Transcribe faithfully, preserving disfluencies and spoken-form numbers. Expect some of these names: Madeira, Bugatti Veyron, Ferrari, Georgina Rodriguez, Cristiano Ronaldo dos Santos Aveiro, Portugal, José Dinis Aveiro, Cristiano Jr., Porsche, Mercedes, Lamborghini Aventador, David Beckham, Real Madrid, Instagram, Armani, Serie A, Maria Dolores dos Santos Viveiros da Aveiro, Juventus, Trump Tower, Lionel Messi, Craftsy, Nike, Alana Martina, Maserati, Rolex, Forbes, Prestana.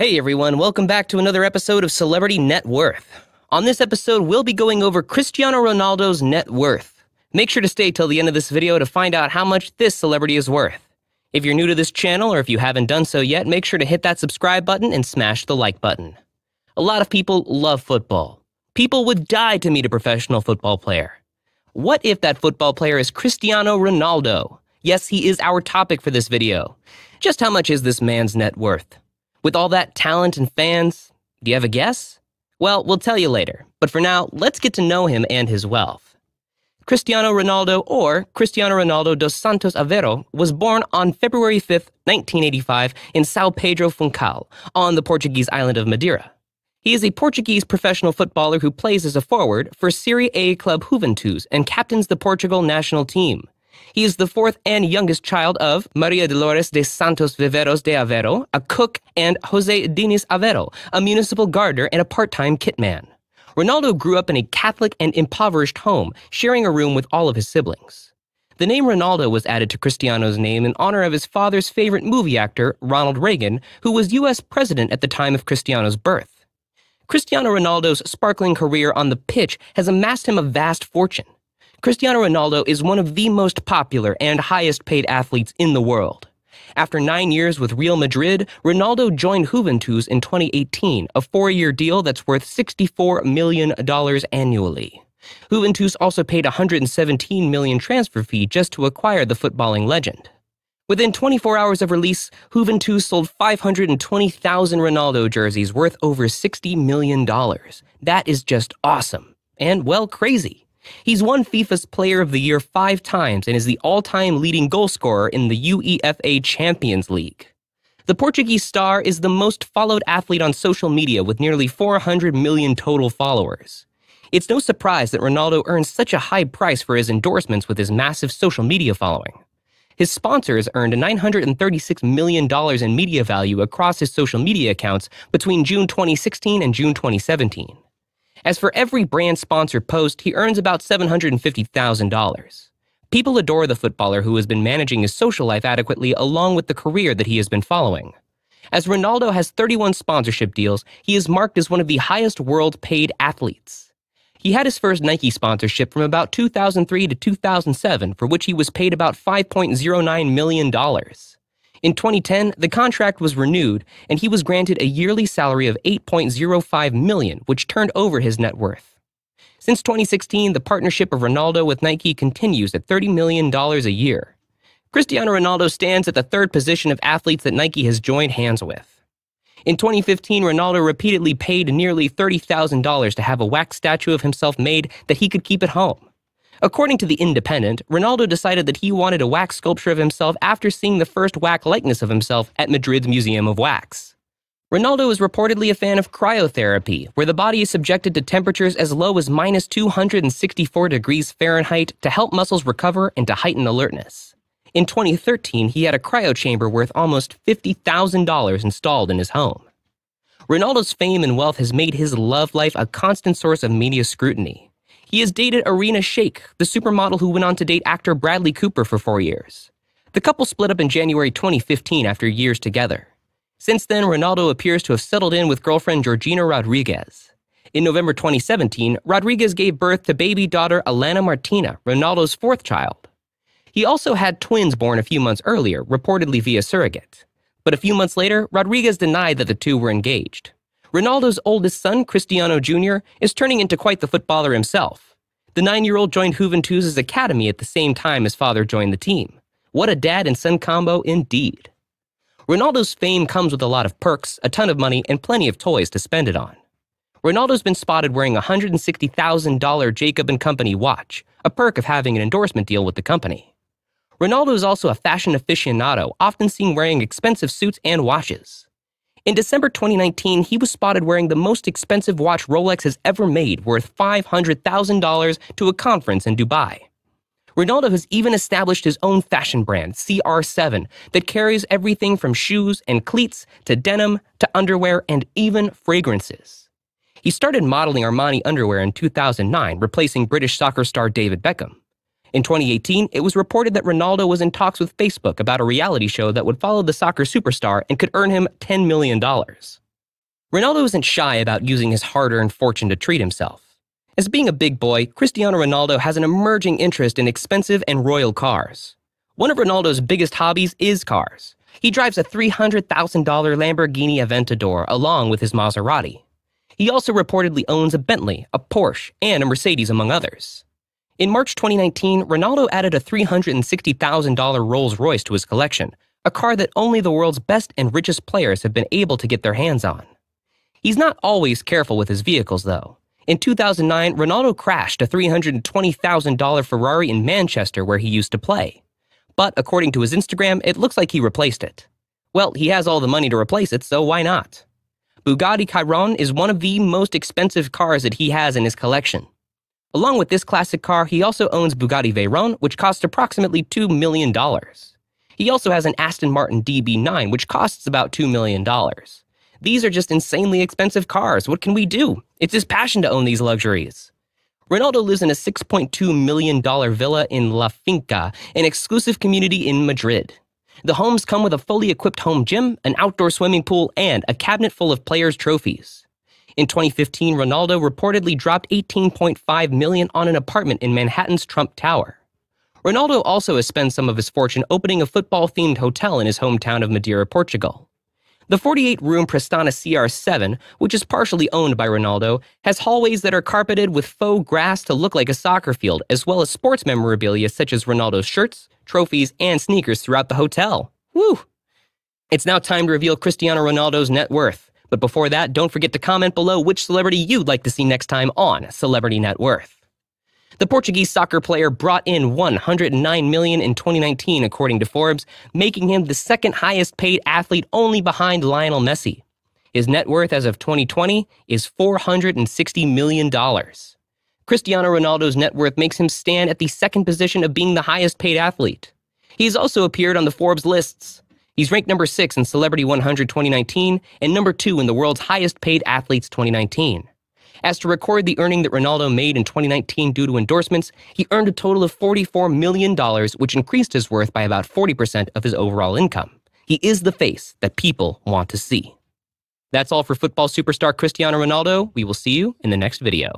Hey everyone, welcome back to another episode of Celebrity Net Worth. On this episode, we'll be going over Cristiano Ronaldo's net worth. Make sure to stay till the end of this video to find out how much this celebrity is worth. If you're new to this channel or if you haven't done so yet, make sure to hit that subscribe button and smash the like button. A lot of people love football. People would die to meet a professional football player. What if that football player is Cristiano Ronaldo? Yes, he is our topic for this video. Just how much is this man's net worth? With all that talent and fans, do you have a guess? Well, we'll tell you later, but for now, let's get to know him and his wealth. Cristiano Ronaldo, or Cristiano Ronaldo dos Santos Aveiro, was born on February fifth, nineteen eighty-five in São Pedro, Funchal, on the Portuguese island of Madeira. He is a Portuguese professional footballer who plays as a forward for Serie A club Juventus and captains the Portugal national team. He is the fourth and youngest child of Maria Dolores dos Santos Viveiros da Aveiro, a cook, and José Dinis Aveiro, a municipal gardener and a part-time kitman. Ronaldo grew up in a Catholic and impoverished home, sharing a room with all of his siblings. The name Ronaldo was added to Cristiano's name in honor of his father's favorite movie actor, Ronald Reagan, who was U S president at the time of Cristiano's birth. Cristiano Ronaldo's sparkling career on the pitch has amassed him a vast fortune. Cristiano Ronaldo is one of the most popular and highest-paid athletes in the world. After nine years with Real Madrid, Ronaldo joined Juventus in twenty eighteen, a four-year deal that's worth sixty-four million dollars annually. Juventus also paid one hundred seventeen million dollars transfer fee just to acquire the footballing legend. Within twenty-four hours of release, Juventus sold five hundred twenty thousand Ronaldo jerseys worth over sixty million dollars. That is just awesome. And, well, crazy. He's won FIFA's Player of the Year five times and is the all-time leading goal scorer in the UEFA Champions League. The Portuguese star is the most followed athlete on social media with nearly four hundred million total followers. It's no surprise that Ronaldo earns such a high price for his endorsements with his massive social media following. His sponsors earned nine hundred thirty-six million dollars in media value across his social media accounts between June twenty sixteen and June twenty seventeen. As for every brand sponsor post, he earns about seven hundred fifty thousand dollars. People adore the footballer who has been managing his social life adequately along with the career that he has been following. As Ronaldo has thirty-one sponsorship deals, he is marked as one of the highest world-paid athletes. He had his first Nike sponsorship from about two thousand three to two thousand seven, for which he was paid about five point zero nine million dollars. In twenty ten, the contract was renewed, and he was granted a yearly salary of eight point zero five million dollars, which turned over his net worth. Since twenty sixteen, the partnership of Ronaldo with Nike continues at thirty million dollars a year. Cristiano Ronaldo stands at the third position of athletes that Nike has joined hands with. In twenty fifteen, Ronaldo repeatedly paid nearly thirty thousand dollars to have a wax statue of himself made that he could keep at home. According to The Independent, Ronaldo decided that he wanted a wax sculpture of himself after seeing the first wax likeness of himself at Madrid's Museum of Wax. Ronaldo is reportedly a fan of cryotherapy, where the body is subjected to temperatures as low as minus two hundred sixty-four degrees Fahrenheit to help muscles recover and to heighten alertness. In twenty thirteen, he had a cryo chamber worth almost fifty thousand dollars installed in his home. Ronaldo's fame and wealth has made his love life a constant source of media scrutiny. He has dated Irina Shaikh, the supermodel who went on to date actor Bradley Cooper for four years. The couple split up in January twenty fifteen after years together. Since then, Ronaldo appears to have settled in with girlfriend Georgina Rodriguez. In November twenty seventeen, Rodriguez gave birth to baby daughter Alana Martina, Ronaldo's fourth child. He also had twins born a few months earlier, reportedly via surrogate. But a few months later, Rodriguez denied that the two were engaged. Ronaldo's oldest son, Cristiano Junior, is turning into quite the footballer himself. The nine-year-old joined Juventus' academy at the same time his father joined the team. What a dad and son combo indeed. Ronaldo's fame comes with a lot of perks, a ton of money, and plenty of toys to spend it on. Ronaldo's been spotted wearing a one hundred sixty thousand dollar Jacob and Company watch, a perk of having an endorsement deal with the company. Ronaldo is also a fashion aficionado, often seen wearing expensive suits and watches. In December twenty nineteen, he was spotted wearing the most expensive watch Rolex has ever made, worth five hundred thousand dollars, to a conference in Dubai. Ronaldo has even established his own fashion brand, C R seven, that carries everything from shoes and cleats to denim to underwear and even fragrances. He started modeling Armani underwear in two thousand nine, replacing British soccer star David Beckham. In twenty eighteen, it was reported that Ronaldo was in talks with Facebook about a reality show that would follow the soccer superstar and could earn him ten million dollars. Ronaldo isn't shy about using his hard-earned fortune to treat himself. As being a big boy, Cristiano Ronaldo has an emerging interest in expensive and royal cars. One of Ronaldo's biggest hobbies is cars. He drives a three hundred thousand dollar Lamborghini Aventador along with his Maserati. He also reportedly owns a Bentley, a Porsche, and a Mercedes, among others. In March twenty nineteen, Ronaldo added a three hundred sixty thousand dollar Rolls-Royce to his collection, a car that only the world's best and richest players have been able to get their hands on. He's not always careful with his vehicles, though. In two thousand nine, Ronaldo crashed a three hundred twenty thousand dollar Ferrari in Manchester where he used to play. But according to his Instagram, it looks like he replaced it. Well, he has all the money to replace it, so why not? Bugatti Chiron is one of the most expensive cars that he has in his collection. Along with this classic car, he also owns Bugatti Veyron, which costs approximately two million dollars. He also has an Aston Martin D B nine, which costs about two million dollars. These are just insanely expensive cars. What can we do? It's his passion to own these luxuries. Ronaldo lives in a six point two million dollar villa in La Finca, an exclusive community in Madrid. The homes come with a fully equipped home gym, an outdoor swimming pool, and a cabinet full of players' trophies. In twenty fifteen, Ronaldo reportedly dropped eighteen point five million dollars on an apartment in Manhattan's Trump Tower. Ronaldo also has spent some of his fortune opening a football-themed hotel in his hometown of Madeira, Portugal. The forty-eight room Prestana C R seven, which is partially owned by Ronaldo, has hallways that are carpeted with faux grass to look like a soccer field, as well as sports memorabilia such as Ronaldo's shirts, trophies, and sneakers throughout the hotel. Woo! It's now time to reveal Cristiano Ronaldo's net worth. But before that, don't forget to comment below which celebrity you'd like to see next time on Celebrity Net Worth. The Portuguese soccer player brought in one hundred nine million dollars in twenty nineteen, according to Forbes, making him the second highest paid athlete only behind Lionel Messi. His net worth as of twenty twenty is four hundred sixty million dollars. Cristiano Ronaldo's net worth makes him stand at the second position of being the highest paid athlete. He's also appeared on the Forbes lists. He's ranked number six in Celebrity one hundred twenty nineteen and number two in the world's highest paid athletes twenty nineteen. As to record the earning that Ronaldo made in twenty nineteen due to endorsements, he earned a total of forty-four million dollars, which increased his worth by about forty percent of his overall income. He is the face that people want to see. That's all for football superstar Cristiano Ronaldo. We will see you in the next video.